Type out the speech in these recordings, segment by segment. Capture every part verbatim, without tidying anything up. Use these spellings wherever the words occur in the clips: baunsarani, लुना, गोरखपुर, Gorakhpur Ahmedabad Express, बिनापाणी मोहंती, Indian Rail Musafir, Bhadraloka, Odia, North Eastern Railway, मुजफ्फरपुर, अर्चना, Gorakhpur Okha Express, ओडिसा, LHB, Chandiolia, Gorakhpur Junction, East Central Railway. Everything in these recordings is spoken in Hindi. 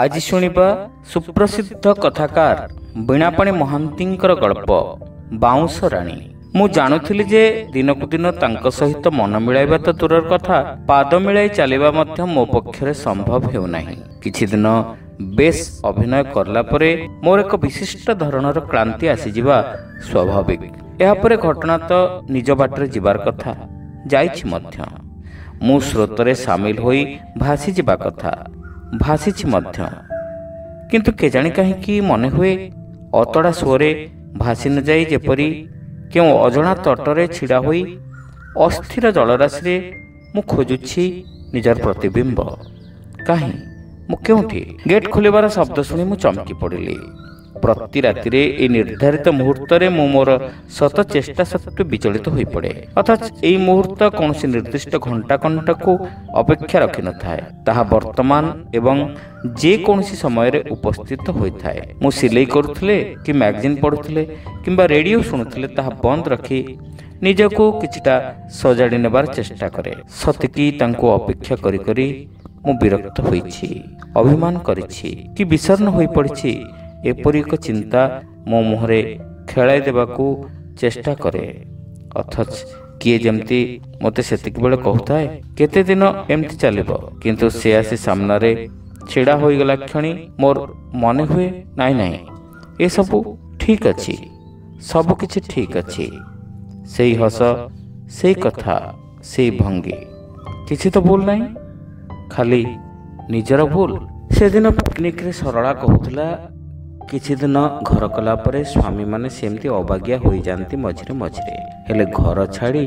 आज शुणिबा सुप्रसिद्ध कथाकार बिनापाणी मोहंतींकर गल्प बाउंसराणी। मु जानुथिली जे दिनकु दिन तांक सहित मन मिलाइबा त दूरर कथा पाद मिलाई चलिबा मध्य मो पक्षरे संभव हेउ नाही। किछि दिन बेस अभिनय करला परे मोर एक विशिष्ट धरणर क्लांति आसी जिबा स्वाभाविक। एहा परे घटना त निज बाटरे जिबार कथा जाइछि मध्य मु स्रोतरे शामिल होई भासी जिबा कथा भासीछि मध्य, किंतु केजाणी कहीं मन हुए अतड़ा स्वरे भासी न जाई जेपरी क्यों अजणा तटरे छिड़ा होई अस्थिर जलराशि मु खोजुछि निजर प्रतिबिंब। कहीं मु क्योंठी गेट खोलिबार शब्द शुणी मु चमकी पड़िली। प्रति राति ए निर्धारित मुहूर्त मु मोर शत चेष्टा सत्वे विचलित हो पड़े, अर्थात यही मुहूर्त कौन निर्दिष्ट घंटा घंटा को अपेक्षा रखि न थाए, ताहा वर्तमान एवं जेकोसी सी समय रे उपस्थित होता है। मु सिलई करुले कि मैगजीन पढ़ुले किंबा रेडियो शुणुले ताहा बंद रखी निजको किछिटा सजाड़ी नेबार चेष्टा करे। सतकी तांको अपेक्षा करी करी मु विरक्त होइछि, अभिमान करिछि कि विसरण होई पड़छि एपरी एक चिंता मो मुहरे खेलाई देवाकू चेष्टा करे, अथच किए जमती मते सेतिक बेले कहताए केते दिन एमती चलिबो, किंतु से आसी सामना रे छिड़ा होई गला क्षणी मोर मने हुए नाई नाई ए सब ठीक अछि, सब किछि ठीक अछि। सेही हस, सेही कथा, सेही भंगी, किछि तो भूल नाई, खाली निजर भूल। से दिन पिकनिक रे सरला कहतला किछि दिन घर कला परे स्वामी माने सेमती अभाग्या होई जानती मझिरे मझिरे, हेले घर छाड़ी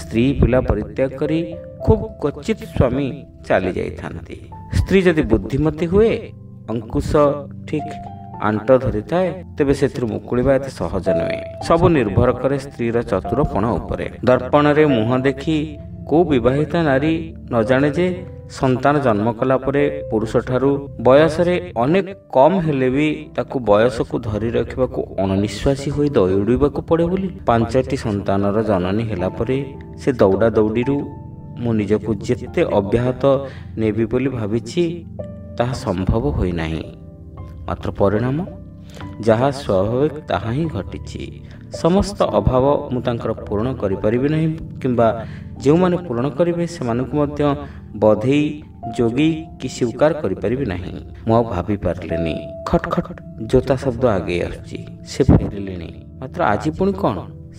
स्त्री पिला परित्याग करी खूब क्वचित स्वामी चली जाइथांती। स्त्री जदि बुद्धिमती हुए अंकुश ठीक आंट धरी थाए तेबे सेथिरु मुकुलिबा एते सहज नए। सब निर्भर करे स्त्रीर चतुरपण उपरे। दर्पण रे मुह देखी को विवाहिता नारी न जाने जे संतान जन्म कला परे पुरुष ठारू बयस रे अनेक कम हेले भी ताकु बयस को धरी रखिबा को अननिश्वासी होई दौड़िबा को पड़े बोली पांचटी संतान रो जननी हेला परे से दौड़ा दौड़ी रु मु निजको जेते अव्याहत नेबी बोली भाबिछि ताहा संभव होई नाही। मात्र परिणाम जहा स्वाभाविक ताहा ही घटिछि। समस्त अभाव मु तांकर पूर्ण करि परिबे नाही किंबा जो माने पूर्ण करिवे सेमानकु मध्य बधेई जोगी कि स्वीकार करि परिबे नाही। मु भाबी पारलेनी। खट खट जोता शब्द आगे आछि। से फेरिलेनी। मात्र आजि पुणी कोन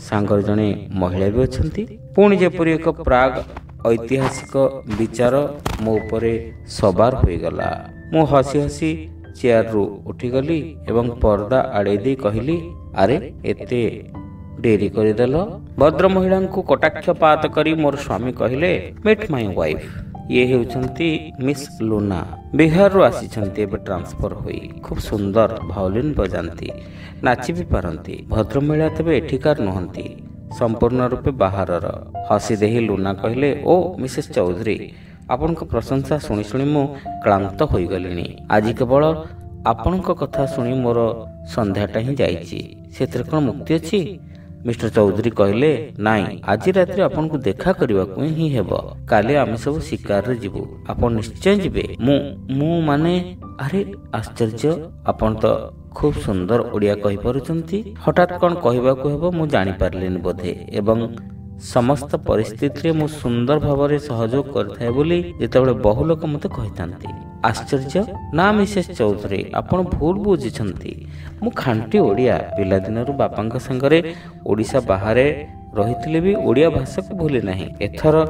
सांगर जने महिला भी अछंती। पुणी जेपुरी एक प्राग ऐतिहासिक विचार मो उपरे सवार होई गला। मु हसी हसी चेयर रु उठी गली एवं पर्दा आड़े दे कहली, अरे एते डेरी करी देलो। भद्र महिला को कटाक्षपात करी मोर स्वामी कहले, मेट माय वाइफ, ये हेउछंती मिस लुना, बिहार रु आसीछंती, एबे ट्रांसफर होई, खूब सुंदर भावलिन बजांती, नाची भी पारंती। भद्र महिला तबे एठिकार नहंती, संपूर्ण रूपे बाहरर। हसी देही लुना कहले, ओ मिसेस चौधरी, आपण को प्रशंसा सुनी सुनी मु क्लांत होई गलिनी। आज केवल आपण को कथा सुनी मोर संध्याटा ही जाइछि, सेतरे कोन मुक्ति अछि? मिस्टर चौधरी कहले, नाई, आज रात्रि आपण को देखा करबा को ही हेबो, काले आमे सब शिकार रे जिवो, आपण निश्चय जिवे। मु मु माने, अरे आश्चर्य, आपण तो खूब सुंदर ओडिया कहि परुचंती। हठात कोन कहबा को हेबो मु जानि पारलेन बोधे एवं समस्त परिस्थिति मु सुंदर भाव सहयोग करथाय बोली जेतबे बहु लोक मते कहितांती। आश्चर्य, ना मिसेस चौधरी, आपण भूल बुझिछंती, मु खांटी ओडिया, पिला दिनरु बापांका संगरे ओडिसा बाहरे रहितले भी ओडिया भाषा को भूले नाही। एथर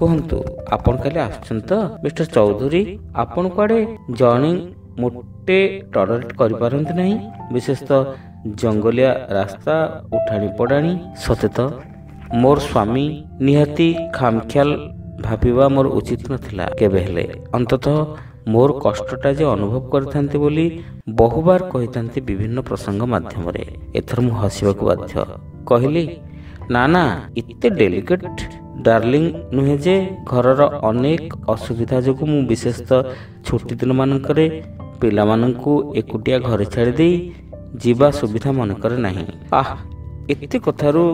कहंतु आपण काले आछंत? मिस्टर चौधरी, आपण कोडे जॉनी मोटे टॉलरेट करि पारंत नाही, विशेषतः जंगलिया रास्ता उठाणी पडाणी। सते त मोर स्वामी निहाती खामख्याल भाबिबा मोर उचित नथिला, केबे हेले अंततः मोर कष्टटा जे अनुभव करथांती बोली बहुबार कहितांती विभिन्न प्रसंग माध्यम रे। एथर मु हसिबाकू बाध्य, कहली, ना ना, इत्ते डेलिकेट डार्लिंग नुहे जे घरर अनेक असुविधा जोगु मु विशेषतः छुट्टी दिन मानकरे पिलामाननकू एकुटिया घरे छाड़ी देई जीवा सुविधा मन करे नाही। आह, एत्ते कथारु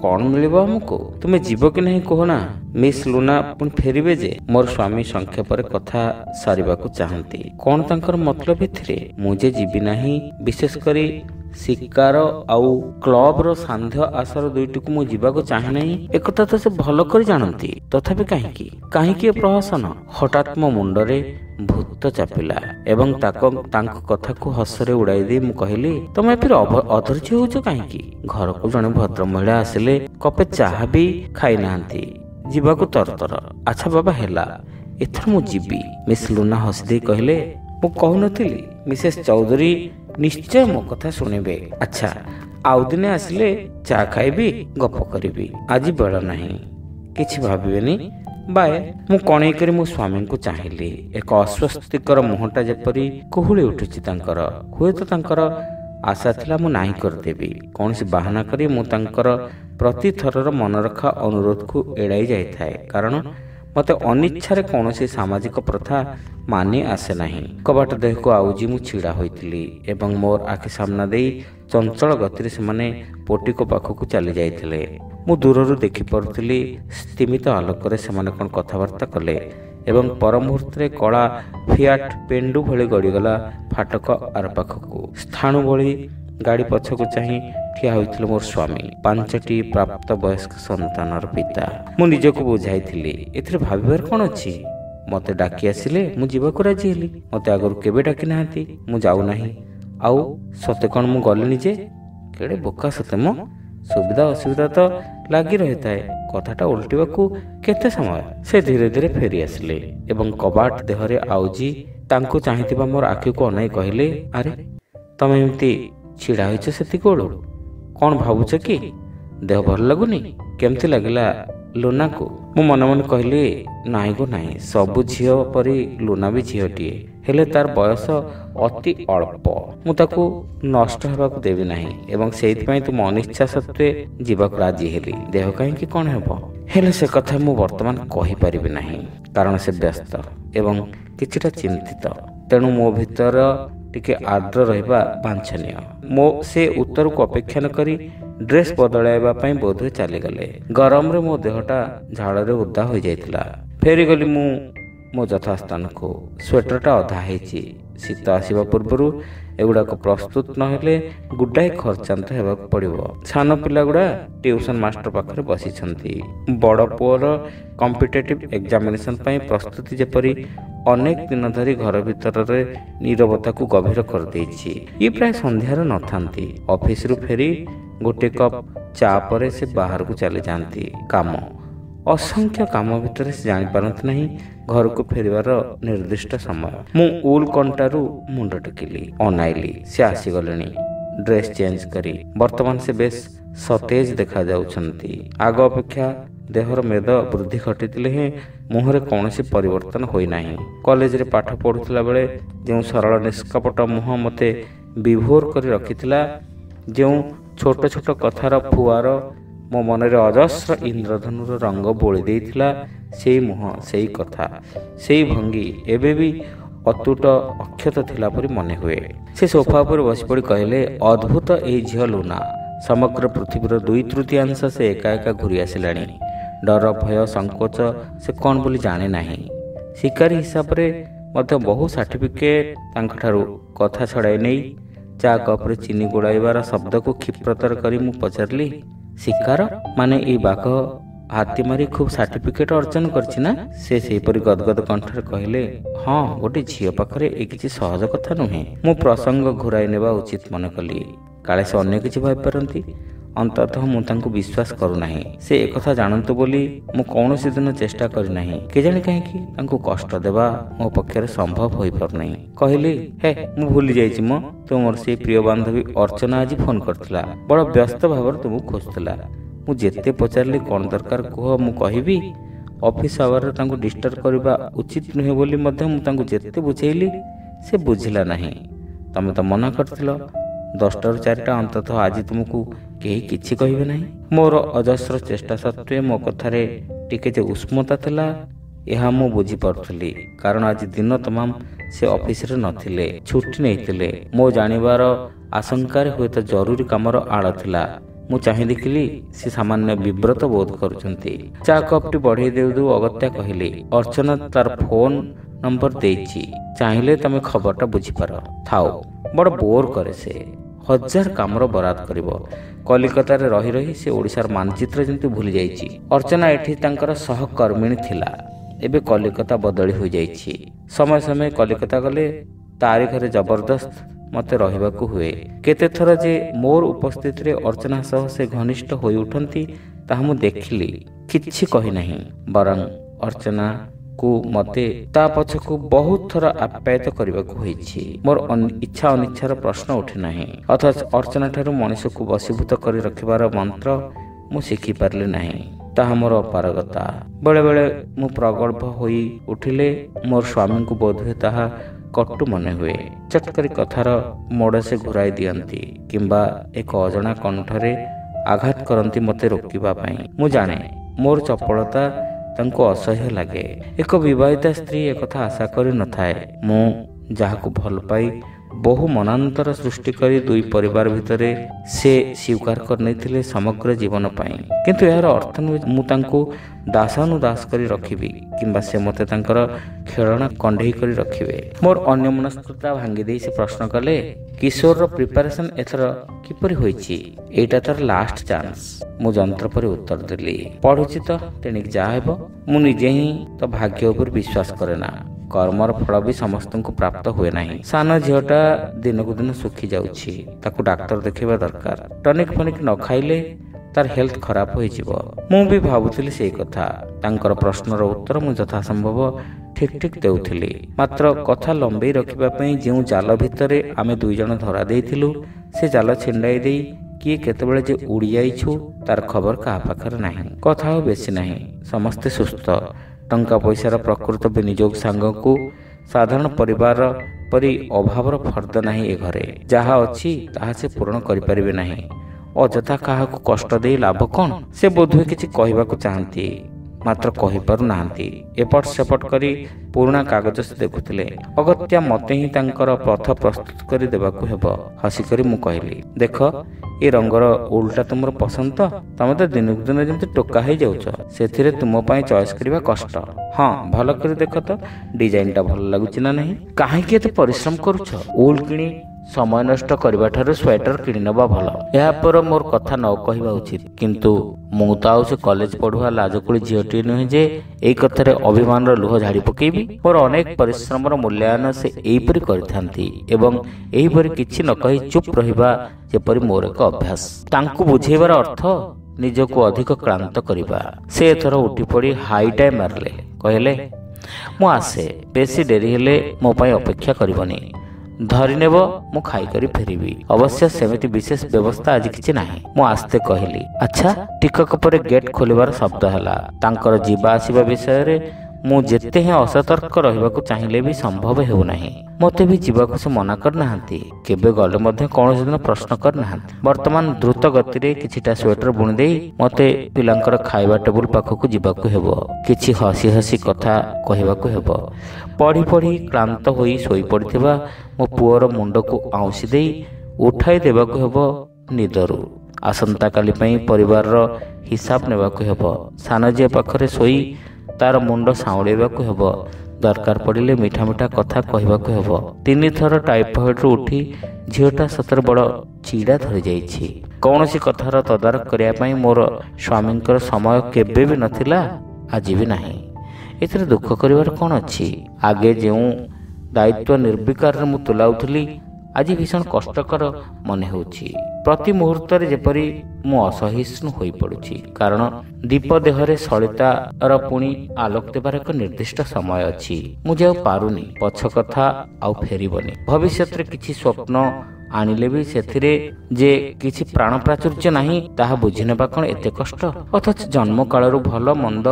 कौन मिलिबो हमको, तुमे जीव कि नहीं कहना। मिस लुना पुन फेरिबे जे मोर स्वामी संक्षेपर कथा सारिबाकु चाहन्ती। कौन तांकर मतलब एथिरे मुझे जीवी नाही, विशेष करी शिकार आउ क्लब रो सांध्य आसर दुईटिकु मु जीवाको चाहे नाही। एकता तो से भलो करी जानती, तथापि काहेकी काहेकी प्रहसन। हठात मो मुंडरे भूत चापिला एवं ताको तांको कथा को हसरे उड़ाई दे मु कहली, तुम फिर अधर्ज होउछ काहेकी। घर को जने भद्र महिला आसिले, कपे चाह भी खाई नांती, जीवाको तरतर। अच्छा बाबा हेला, एथर मु जीवी। मिस लुना हसी दे कहले, मु कहनथि मिसेस चौधरी निश्चय मो कथा सुनिबे। अच्छा आउ दिने आसले चा खाइबी, गप करिबी, आज बेला नहीं, किछि भाबिबेनी, बाय। मु कणै करी मो स्वामी को चाहिली। एक अस्वस्थिकर मुहटा जेपरी कोहुले उठुछि तांकर। हुए तो तांकर आशा थिला मु नाही करदेबी। कोनसी बहाना करी मु तांकर प्रति थरर मनरखा अनुरोध को एड़ाई जाय थाए, कारण मते अनिच्छारे कौनसी सामाजिक प्रथा माने आसे नहीं। कबाट देह को आउजी मु छिड़ा होइतिली एवं मोर आखि सामना देई चंचल गति से माने पोटी को पाख को चली जाइतिले। मु दूररु देखि पड़तिली स्तिमित आलोक रे से माने कोन कथावार्ता कले एवं पर मुहूर्त रे कला फियाट पेंडु भली गड़ीगला फाटक आर पाख को। स्थाणु भली गाड़ी पछ को चाहि ठिया होइतिले मोर स्वामी, पांचटी प्राप्त वयस्क संतानर पिता। मु निजको बुझाइतिली एथरे भाबिबार कोन अछि। मते डाकी आसिले, मु जीवाको राजी हेली। मते आगरु केबे डाकी नाहंती, मु जाऊ नाही। आउ सते कोन मु गलिनी जे, केडे बोका सते मो। सुविधा असुविधा तो लागी रहताए, कथाटा उल्टिबाकू केते समय। से धीरे धीरे फेरी आसिले एवं कबाट देहरे आउजी तांको चाहितिबा मोर आखि को अनाई कहले, अरे तमे एम्ति छिड़ा होइछ सेति कोडो, कौन भावुछ कि देह भल लगुनी, केमती लगला लुना को। मु मन मन कहली, नाई गो नाई, सबु झियो परी लुना भी झियोटीए, हेले तार बयस अति अल्प, मु ताकू नष्ट हेबा को देबी नाही एवं सेति पई तुम अनिच्छा सत्वे जीवा को राजी हेली। देह काहे कि कोन हेबो, हेले से कथा मु वर्तमान कहि परिबे नाही, कारण से व्यस्त एवं किछिटा चिंतित। तेनु मो भीतर टिके आद्र रहिबा वांछनीय। मो से उत्तर को अपेक्षा न करी ड्रेस बदलाइबा पई बोधे चली गले। गरम रे मो देहटा झाड़ रे उदा हो जाइतला। फेरी गली मु मो यथा स्थान को। स्वेटरटा अधा हेची, शीत आसीबा पूर्वरु एगुडा को प्रस्तुत न हेले गुड्डाई खर्चांत हेबा पड़िबो। छानो पिलागुडा ट्यूशन मास्टर पाखरे बसी छंती। बड़ पोर कॉम्पिटिटिव एग्जामिनेशन पई प्रस्तुति जेपरी अनेक दिन धरी घर भीतर रे नीरवता को गभीर कर देछि। ये प्राय संध्यार न थांती। ऑफिस रु फेरी गोटे कप चा परे से बाहर को चले जानती। काम असंख्य काम भीतर से जानि पारंत नहीं घर को फेरबार निर्दिष्ट समय। मु उल कंटारू मुंड टेकिली, अनाइली, से आसी गलेनी ड्रेस चेंज करी। वर्तमान से बेस सतेज देखा जाउछंती। आग अपेक्षा देहर मेद वृद्धि घटितिले हे मुहरे कोनोसी परिवर्तन होई नाही। कॉलेज रे पाठ पढुतला बेले जेउ सरल निष्कपट मुह मते विभोर करी रखितला, जेउ छोट छोट कथार फुआर मो मनरे अजस्र इंद्रधनुर रंग बोली देइथिला, सेई मुह, सेई कथा, सेई भंगी एबे भी अतुट अक्षत थिला परि मने हुए। से सोफा पर बसि पड़ी कहले, अद्भुत एई झियो लुना। समग्र पृथ्वीर दुई तृतीयांश से एका एका घुरी आसिलाणी। डर भय संकोच से कोन बोली जाने नाही। शिकारी हिसाब रे मते बहु सर्टिफिकेट तांकठारु कथा छड़ाई नै। चा कप रे चीनी गोड़ाइबार शब्द को क्षिप्रतर करी मु पचारली, शिकार माने ए बाघ हाथी मारी खूब सर्टिफिकेट अर्जन करछि ना? से सेहीपरि गदगद कंठर कहले, हाँ गोटे झियो पाखरे ए किछि सहज कथा नुहे। मु प्रसंग घुराई नेबा उचित मन कली, काले से अन्य किछि भाई परंती। अंततः मु तांको विश्वास करू नाही। से एक कथा जानंतु बोली मु कोनोसी दिन चेष्टा करी नाही। के जाने काहे कि तांको कष्ट देबा मो पक्षरे संभव होई पर नाही। कहली, हे मु भूली जाईछि मो, तोमर से प्रिय बांधवी अर्चना आज फोन करथिला, बड़ व्यस्त भाबर तुमु खोजथिला। मु जेते पचारली कोन दरकार को मु कहिबी, ऑफिस आवर रे तांको डिस्टर्ब करबा उचित नहि बोली मधे मु तांको जेते बुझाइली से बुझिला नाही। तमे त मना करथिलो दसटार चारिटा अंततः आज तुमको केही किछि कहिबे नाही। मोर अजस्र चेष्टा सत्वे मो कथारे टिके जे उष्मता थिला एहा मु बुझी पड़थली, कारण आज दिन तमाम से ऑफिस रे नथिले, छुट्टी नैथिले। मो जानिबार आशंका रे होयत जरूरी कामर आड़ थिला। मु चाहे देखिली सी सामान्य विव्रत बोध करुचंती। चा कपटी बढ़े देउदू अगत्या कहले, अर्चना तार फोन नंबर देइची, चाहिले तमे खबरटा बुझिपार। थाओ बड़ बोर करे से, हजार कामर बराद करिवो। कलिकतार रही रही से ओडिसार मानचित्र जंतु भूली जाइची। अर्चना एठी तांकर सहकर्मिणी थिला, एबे कलिकता बदली हो जाइची। समय समय कलिकता गले तारी घरे जबरदस्त मते रहिबाकू हुए। केते थर जे मोर उपस्थित रे अर्चना सह से घनिष्ठ होई उठंती ताहा मु देखिली, किछि कहि नाही, बरं अर्चना को मते ता पछकु बहुत थर आप्यायत करबाकू होईछि। मोर इच्छा अनिच्छार प्रश्न उठे नाही, अथच अर्चना ठारू मनुष्यकु वशीभूत करि रखिबार मंत्र मु सिखि पारले नाही, ताहा मोर अपारगता। बेले बेले मु प्रगल्भ होई उठिले, मोर स्वामी को बोधे ताहा कट्टु मने हुए। चटकरी कथार मोड़ से घुराई दियंती किंबा एक अजना कंठरे आघात करती मते रोकिबा पाई। मु जाने मोर चपलता तांको असह्य लगे। एक विवाहिता स्त्री एक कथा आशा करि न थाए। मु जाहाकु भल पाई बहु मनांतर सृष्टि करी दुई परिवार भितरे से स्वीकार करनैथिले समग्र जीवन पाई, किंतु यार अर्थ मु तांको दासानुदास करी रखिबी किंबा से मते तांकर खेलना कंढेई करी रखिबे। मोर अन्यमनस्कता भांगी देई से प्रश्न कले, किशोर रो प्रिपरेशन एथर किपरि होईची? एटा तार लास्ट चांस। मु जंत्र पर उत्तर देली, पढुची त तेनिक जा हेबो। मु निजे ही तो भाग्य उपर विश्वास करे ना, कर्मर फल भी समस्त को प्राप्त हुए नहीं। सान झीटा दिनकू दिन सुखी जाउछि, ताकु डाक्टर देखिबा दरकार। टनिक फनिक न खाइले तार हेल्थ खराब होई जिवो। मु भी भाबुथिली सेई कथा। तांकर प्रश्नर उत्तर मु यथा संभव ठीक ठीक देउथिली, मात्र कथा लंबे रखिबा पई जेउ जाल भितरे आमे दुई जण धरा देइथिलु से जाल छिंडाई देई किए केतबेले जे उड़ी जाइछु तार खबर का पाखर नाही। कथा हो बेसी नाही, समस्ते सुस्त। टंका पैसार प्रकृत विनियोग सांग को साधारण परिवार परि अभावर फर्द ना ए घरे, जहा अच्छी ताहा से पूरण करें ना। अजथा क्या कष्ट दे लाभ कौन? से बोधे किसी कहवाकू चाहती मात्र कही पारु नांती। एपट सेपट करी पुराणा कागज से देखुले, अगत्या मते ही तांकर पथ प्रस्तुत करी देबाकू हेबो। हसी करी मु कहली, देख ए रंगर उल्टा तुमर पसंद, तमे तो दिनक दिन जेंति टोका हे जाउछ, सेथिरे तुम पई चॉइस करिबा कष्ट। हां भलो करी देख तो डिजाइनटा भलो लागुछि ना नहीं। काहे के एते परिश्रम करूछ? उल किणी समय नष्ट करबा ठारे स्वेटर किणी नबा भल। या पर मोर कथा न कहबा उचित, किंतु मु ताउ से कॉलेज पढ़ुआ लाजकुली झीटी नुहे जे एई कथारे अभिमान रो लुह झाड़ी पकेबी। मोर अनेक परिश्रम रो मूल्यायन से एईपरि करथांती एवं एईपरि किछि न कहि चुप रहिबा जेपरि मोर एक अभ्यास। तांकु बुझेबार अर्थ निजको अधिक क्लांत करबा। से एथर उठी पड़ी हाई टाइम मारले, कहले, मु आसे, बेसी देरी हेले मो पई अपेक्षा करबनी, धरिनेब मु खाई करी फेरिबी। अवश्य सेमिति विशेष व्यवस्था आज किछि नाही। मु आस्ते कहली, अच्छा टिकक परे गेट खोलिबार शब्द हला। तांकर जीवा आसीबा विषय रे मु जेते हे असतर्क रहिबाकू चाहिले भी संभव हेउ नाही। मते भी जीवाकू से मना कर नाहंती, केबे गले मध्ये कोनोसी दिन प्रश्न कर नाहंती। वर्तमान द्रुत गति रे किछिटा स्वेटर बुनि देई मते पिलांकर खाइबा टेबल पाखकू जीवाकू हेबो। किछि हसी हसी कथा कहिबाकू हेबो। पढ़ी पढ़ी क्लांत होई सोई पड़िथिबा मो पुअर मुंडकू आउसी देई उठाई देबाकू हेबो निदरू। आसंता काली पई परिवार रो हिसाब नेबाकू हेबो। सानजे पाखरे सोई तार मुंड साउंडेबाकू हेबो। दरकार पड़िले मीठा मीठा कथा कहवाकू हेबो। तीन थर टाइफाइड रु उठी झीटा सतर बड़ चिड़ा धरी जाइछि। कौनसी कथार तदारक करिया पई मोर स्वामींकर समय केबे भी नथिला, आज भी नाही। एथरे दुख करिवार कोन अछि? आगे जेउ दायित्व निर्विकार मु तुलाउथली आज भीषण कष्टकर मन होउछि। प्रति मुहूर्त रे जेपरि मु असहिष्णु होई पडुछि, कारण दीप देहरे सलिता र पुणी आलोक देबार एक निर्दिष्ट समय अछि। मु जे पारुनी पछ कथा आ फेरिबनी। भविष्य रे किछि स्वप्न आनिले भी सेथिरे जे किछि प्राण प्राचुर्य नाही ताहा बुझिनेबा कोन एते कष्ट? अथच जन्म काल रु भल मंद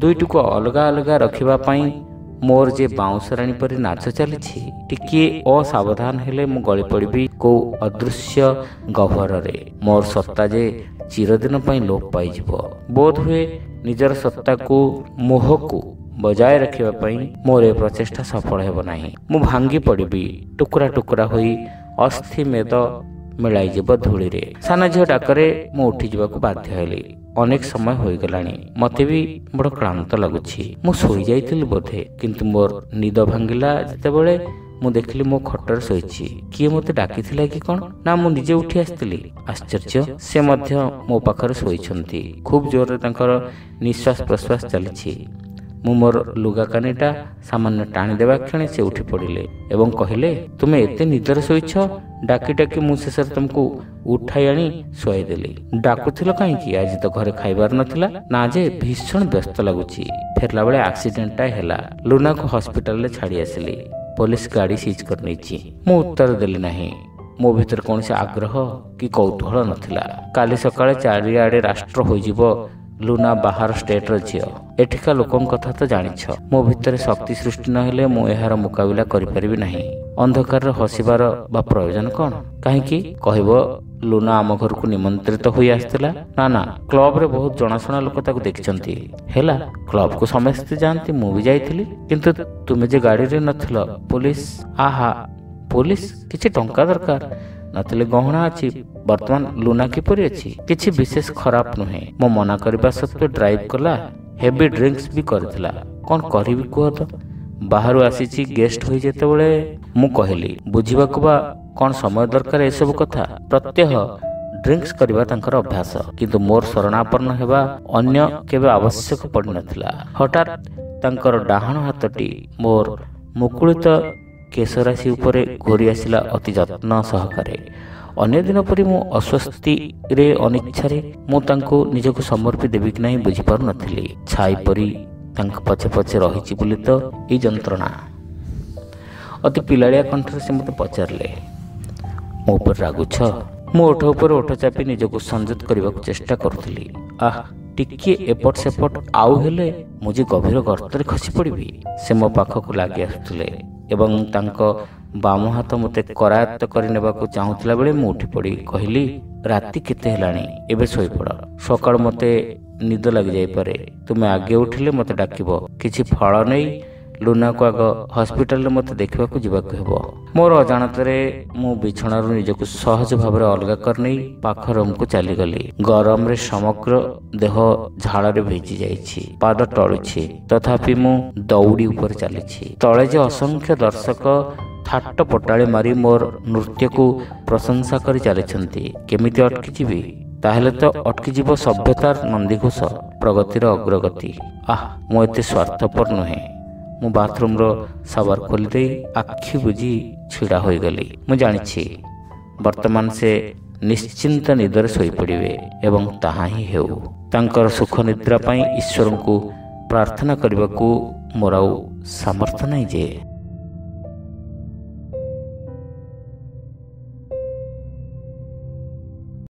दुईटुको अलगा अलगा रखिबा पई मोर जे बाउंसराणी परि नाच चली, टिकिए असावधान हेले मु गली पड़बी को अदृश्य गह्वर रे। मोर सत्ता जे चिरदिन पई लोप पाई जिवो। बोध हुए निजर सत्ता को मोह को बजाय रखिबा पई मोर ए प्रचेष्टा सफल हेबो नाही। मु भांगी पड़बी, टुकड़ा टुकड़ा होई अस्थि मेद मिलईब धूली रे। सान झी डाकरे मु उठी जावाक बाध्य हेली। अनेक समय हो गलानी, मते भी बड़ क्लांत लगुच्छी। मु सोई जाइतिल बोधे, किंतु मोर निद भांगिला जेतेबेले मु देखली मो खटर सोईची। किए मते डाकिथिला कि कोन ना, मु निजे उठी आस्तिली। आश्चर्य, से मध्य मो पाखरे सोईछंती। खूब जोर रे तंकर निश्वास प्रश्वास चलीची। मु मोर लुगा कानीटा सामान्य टाणी देवा क्षणे से उठी पड़िले एवं कहिले, तुमे एते निदर सोईछ। डाकी डाकी मु शेषर तुमको उठाई आनी शोई देली। डाकुथिल कहीं, आज तो घरे खाइबार नथिला ना, जे भीषण व्यस्त लगुची। फेरला बेले एक्सीडेंट हेला। लुना को हॉस्पिटल रे छाड़ी आसिली। पुलिस गाड़ी सीज कर नैची। मु उत्तर देली नाही। मो भीतर कौन से आग्रह कि कौतूहल नथिला। काली सकाळे चारि आडे राष्ट्र होई जिवो लुना बाहर स्टेट रो झियो। एठिका लोकन कथा तो जानिछ। मो भितर शक्ति सृष्टि न हेले मो एहार मुकाबला करि परिबि नाही। अंधकार हसिबार बा प्रयोजन कोन? काहेकि कहबो लुना आम घर को निमंत्रित होई आस्थिला ना ना, क्लब रे बहुत जनाशुना लोक ताकू देखिसंती हेला। क्लब को समस्त जानती, मु भी जाइथिली, किंतु तुमे जे गाड़ी रे नथिलो। पुलिस, आहा पुलिस, किछि टंका दरकार नतले गहना अच्छी। बर्तमान लुना किपरी अच्छी? किसी विशेष खराब नुहे। मो मना करवा सत्वे ड्राइव कला। हेवी ड्रिंक्स भी करथिला। कौन करी कह तो, बाहर आसी गेस्ट हो जेते बड़े मु कहली, बुझीबाक बा कौन समय दरकार ए सब कथा। प्रत्यह ड्रिंक्स करवा तांकर अभ्यास, किंतु मोर शरणापन्न हेबा अन्य केबे आवश्यक पड़ नथिला। हठात तांकर डाहण हाथटी मोर मुकुलित केशराशि उपरे घोरी आसिला अति जत्न सहकारे। अन्य दिन परि मु अस्वस्थी रे अनिच्छारे मु तांको निजको समर्पी देबी कि नाही बुझी पारु नथिली। छाई परि तांक पछे पछे रहिछि बोली तो ए यंत्रणा। अति पिलाड़िया कंठर से मते पचारले, मो उपर रागुछ? मु ओठ उपर ओठ चापी निजको संजत करबाक चेष्टा करुथिली। आह, टिके एपट सेपट आउ हेले मुझे गभीर गर्तरे खसी पड़िबी। से मो पाखकु लागि आसुथिले एवं तांको बाम हाथ मते करायत्त करि नेबाकू चाहुथिला बेले मु उठी पड़ी कहली, राति केते हेलाणी, एबे सोई पड़। सकाळ मते निद लागि जाई पारे। तुमे आगे उठिले मते डाकिबो। किछि फळ नै लुना को आग हॉस्पिटल रे मते देखबाकू जिबाकू हेबो। मोर अजाणतरे मु बिछणारु निजकू सहज भाबरे अलगा करनै पाख रूम को चली गली। गरम रे समग्र देह झाड़ रे भेजी जाईछि, पाद टळुछि, तथापि मु दौड़ी ऊपर चलीछि। तळे जे असंख्य दर्शक ठाट पटाळे मारी मोर नृत्य को प्रशंसा करि चलीछंती। केमिति अटकी जिवि? ताहले तो अटकी जीव सभ्यतार नंदीघोष, प्रगतिर अग्रगति। आह, मु एते स्वार्थपर नुहे। मु बाथरूम रो सावर खोली दे आखि बुझी छिड़ा हो गली। मु जानिछि वर्तमान से निश्चिंत निदर सोई पड़िवे एवं ताहा ही हेउ। तांकर सुख निद्रा पाई ईश्वर को प्रार्थना करबाकू मोर सामर्थ्य नहीं जे।